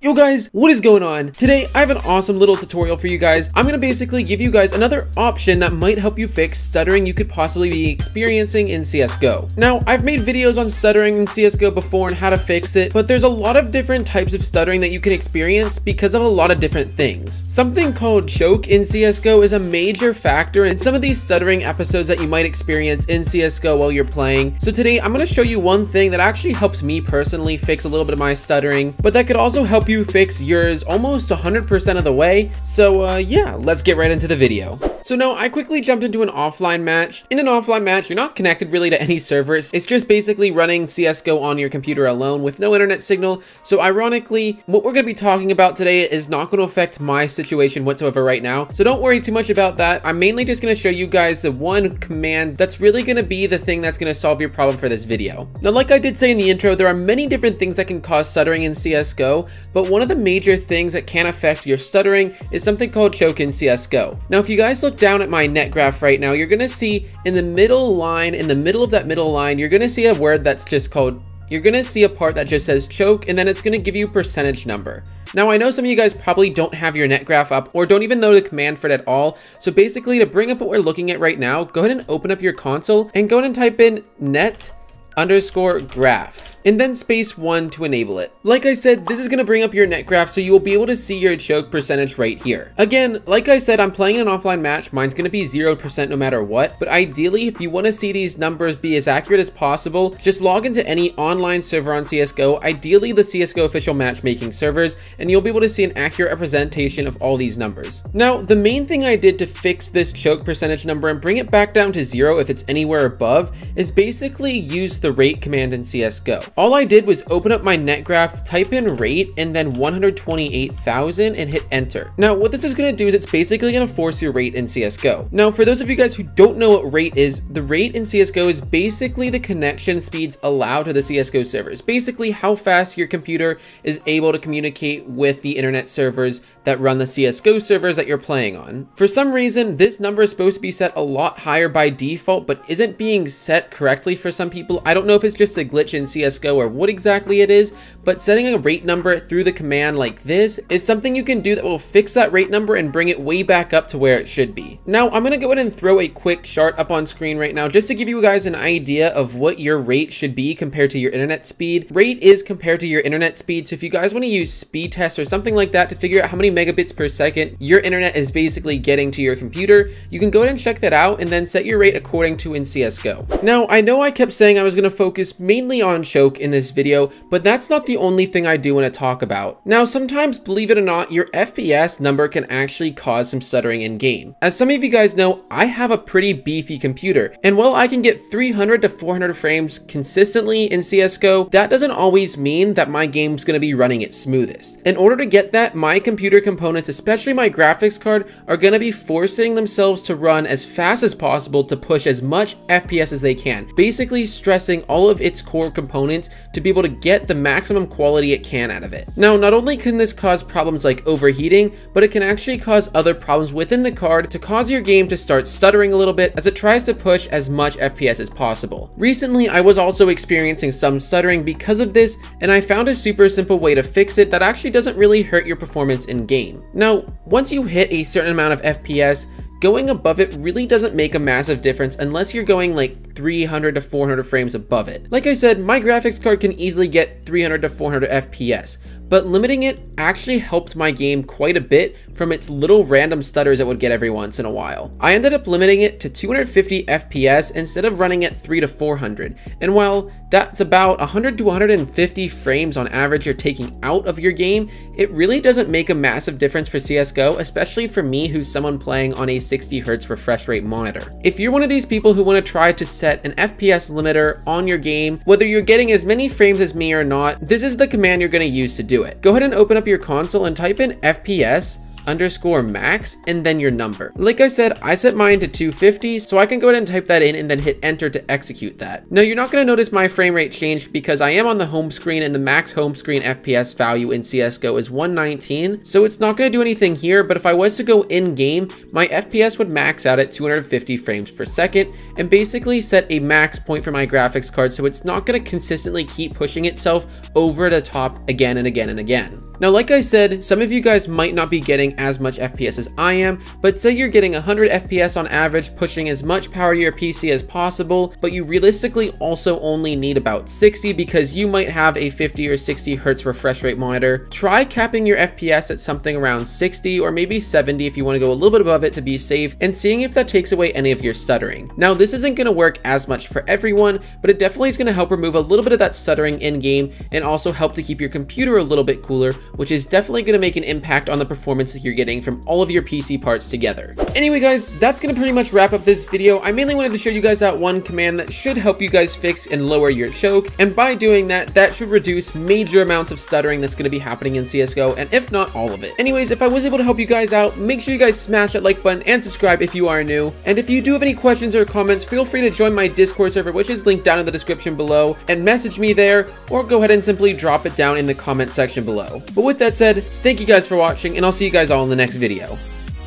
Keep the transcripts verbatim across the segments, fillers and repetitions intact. Yo guys, what is going on? Today I have an awesome little tutorial for you guys. I'm gonna basically give you guys another option that might help you fix stuttering you could possibly be experiencing in C S G O. Now, I've made videos on stuttering in C S G O before and how to fix it, but there's a lot of different types of stuttering that you can experience because of a lot of different things. Something called choke in C S G O is a major factor in some of these stuttering episodes that you might experience in C S G O while you're playing. So today I'm gonna show you one thing that actually helps me personally fix a little bit of my stuttering, but that could also help you fix yours almost one hundred percent of the way. So uh, yeah, let's get right into the video. So now I quickly jumped into an offline match. In an offline match, you're not connected really to any servers. It's just basically running C S G O on your computer alone with no internet signal. So ironically, what we're gonna be talking about today is not gonna affect my situation whatsoever right now. So don't worry too much about that. I'm mainly just gonna show you guys the one command that's really gonna be the thing that's gonna solve your problem for this video. Now, like I did say in the intro, there are many different things that can cause stuttering in C S G O. But one of the major things that can affect your stuttering is something called choke in C S G O. Now, if you guys look down at my net graph right now, you're gonna see in the middle line, in the middle of that middle line, you're gonna see a word that's just called, you're gonna see a part that just says choke, and then it's gonna give you a percentage number. Now, I know some of you guys probably don't have your net graph up or don't even know the command for it at all. So basically, to bring up what we're looking at right now, go ahead and open up your console and go ahead and type in net underscore graph and then space one to enable it. Like I said, this is gonna bring up your net graph, so you will be able to see your choke percentage right here. Again, like I said, I'm playing an offline match. Mine's gonna be zero percent no matter what, but ideally, if you wanna see these numbers be as accurate as possible, just log into any online server on C S G O, ideally the C S G O official matchmaking servers, and you'll be able to see an accurate representation of all these numbers. Now, the main thing I did to fix this choke percentage number and bring it back down to zero if it's anywhere above is basically use the The rate command in C S G O. All I did was open up my net graph, type in rate, and then one hundred twenty-eight thousand and hit enter. Now, what this is gonna do is it's basically gonna force your rate in C S G O. Now, for those of you guys who don't know what rate is, the rate in C S G O is basically the connection speeds allowed to the C S G O servers. Basically, how fast your computer is able to communicate with the internet servers that run the C S G O servers that you're playing on. For some reason, this number is supposed to be set a lot higher by default, but isn't being set correctly for some people. I don't I don't know if it's just a glitch in C S G O or what exactly it is, but setting a rate number through the command like this is something you can do that will fix that rate number and bring it way back up to where it should be. Now, I'm gonna go ahead and throw a quick chart up on screen right now just to give you guys an idea of what your rate should be compared to your internet speed. Rate is compared to your internet speed, so if you guys wanna use speed tests or something like that to figure out how many megabits per second your internet is basically getting to your computer, you can go ahead and check that out and then set your rate according to in C S G O. Now, I know I kept saying I was gonna focus mainly on choke in this video, but that's not the only thing I do want to talk about. Now, sometimes, believe it or not, your F P S number can actually cause some stuttering in game. As some of you guys know, I have a pretty beefy computer, and while I can get three hundred to four hundred frames consistently in C S G O, that doesn't always mean that my game's going to be running its smoothest. In order to get that, my computer components, especially my graphics card, are going to be forcing themselves to run as fast as possible to push as much F P S as they can, basically stressing all of its core components to be able to get the maximum quality it can out of it. Now, not only can this cause problems like overheating, but it can actually cause other problems within the card to cause your game to start stuttering a little bit as it tries to push as much F P S as possible. Recently, I was also experiencing some stuttering because of this, and I found a super simple way to fix it that actually doesn't really hurt your performance in game. Now, once you hit a certain amount of F P S, going above it really doesn't make a massive difference unless you're going like three hundred to four hundred frames above it. Like I said, my graphics card can easily get three hundred to four hundred F P S, but limiting it actually helped my game quite a bit from its little random stutters it would get every once in a while. I ended up limiting it to two hundred fifty F P S instead of running at three hundred to four hundred. And while that's about one hundred to one hundred fifty frames on average you're taking out of your game, it really doesn't make a massive difference for C S G O, especially for me who's someone playing on a sixty hertz refresh rate monitor. If you're one of these people who want to try to set an F P S limiter on your game, whether you're getting as many frames as me or not, this is the command you're going to use to do it. Go ahead and open up your console and type in F P S underscore max and then your number. Like I said, I set mine to two fifty, so I can go ahead and type that in and then hit enter to execute that. Now, you're not going to notice my frame rate change because I am on the home screen, and the max home screen F P S value in C S G O is one nineteen, so it's not going to do anything here. But if I was to go in game, my F P S would max out at two hundred fifty frames per second and basically set a max point for my graphics card, so it's not going to consistently keep pushing itself over the top again and again and again. Now, like I said, some of you guys might not be getting as much F P S as I am, but say you're getting one hundred F P S on average, pushing as much power to your P C as possible, but you realistically also only need about sixty because you might have a fifty or sixty hertz refresh rate monitor. Try capping your F P S at something around sixty or maybe seventy if you want to go a little bit above it to be safe, and seeing if that takes away any of your stuttering. Now, this isn't going to work as much for everyone, but it definitely is going to help remove a little bit of that stuttering in game and also help to keep your computer a little bit cooler, which is definitely going to make an impact on the performance that you're getting from all of your P C parts together. Anyway guys, that's going to pretty much wrap up this video. I mainly wanted to show you guys that one command that should help you guys fix and lower your choke, and by doing that, that should reduce major amounts of stuttering that's going to be happening in C S G O, and if not all of it. Anyways, if I was able to help you guys out, make sure you guys smash that like button and subscribe if you are new, and if you do have any questions or comments, feel free to join my Discord server, which is linked down in the description below, and message me there, or go ahead and simply drop it down in the comment section below. But with that said, thank you guys for watching, and I'll see you guys all in the next video.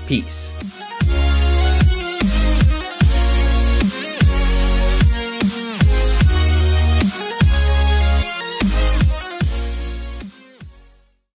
Peace.